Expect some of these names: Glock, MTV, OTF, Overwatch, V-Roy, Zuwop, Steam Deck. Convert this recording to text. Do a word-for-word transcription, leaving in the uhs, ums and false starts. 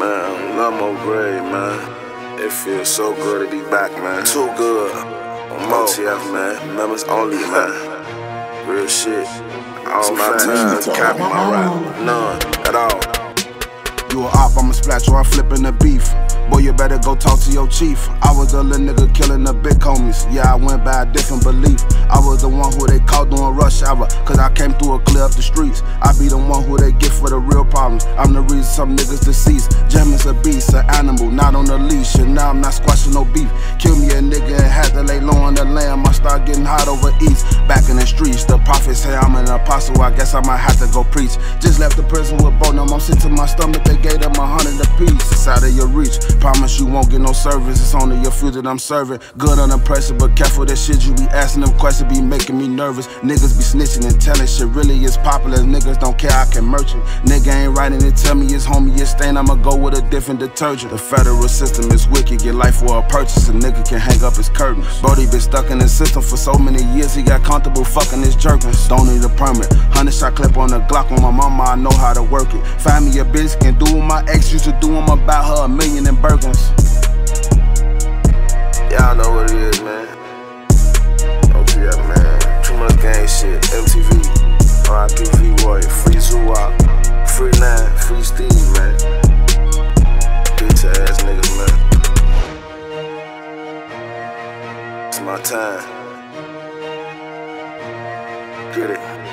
man. No more grade, man. It feels so good to be back, man. Too good. I'm O T F, man. Members only, man. Real shit. All my time, copy my rap. None at all. You a op, I'm a splash or I'm flipping the beef. Boy, you better go talk to your chief. I was a little nigga killing the big homies. Yeah, I went by a different belief. I was the one who they caught during rush hour, cause I came through and clear up the streets. I be the one who they get for the real problems. I'm the reason some niggas deceased. Jammin's a beast, an animal, not on a leash. And now I'm not squashing no beef. Kill me a nigga and had to lay low on the lamb. I start getting hot over east. Back in the streets, the prophets say I'm an apostle. I guess I might have to go preach. Just left the prison with Bonum, I'm sick to my stomach. They gave them a hundred apiece. It's out of your reach. Promise you won't get no service. It's only your food that I'm serving. Good under pressure, but careful that shit you be asking them questions be making me nervous. Niggas be snitching and telling shit really is popular. Niggas don't care, I can merchant. Nigga ain't writing and tell me it's homie, it's stain. I'ma go with a different detergent. The federal system is wicked. Get life for a purchase. A nigga can hang up his curtains. Brody been stuck in the system for so many years. He got comfortable fucking his jerkin'. Don't need a permit. Hundred shot clip on the Glock on my mama. I know how to work it. Find me a bitch and do what my ex used to do. I'm about her a million in Bergens. Y'all know what it is, man. O T F, man. Too much gang shit. M T V. R I P V-Roy. Free Zuwop. Free Nine. Free Steve, man. Bitch ass niggas, man. It's my time. Get it.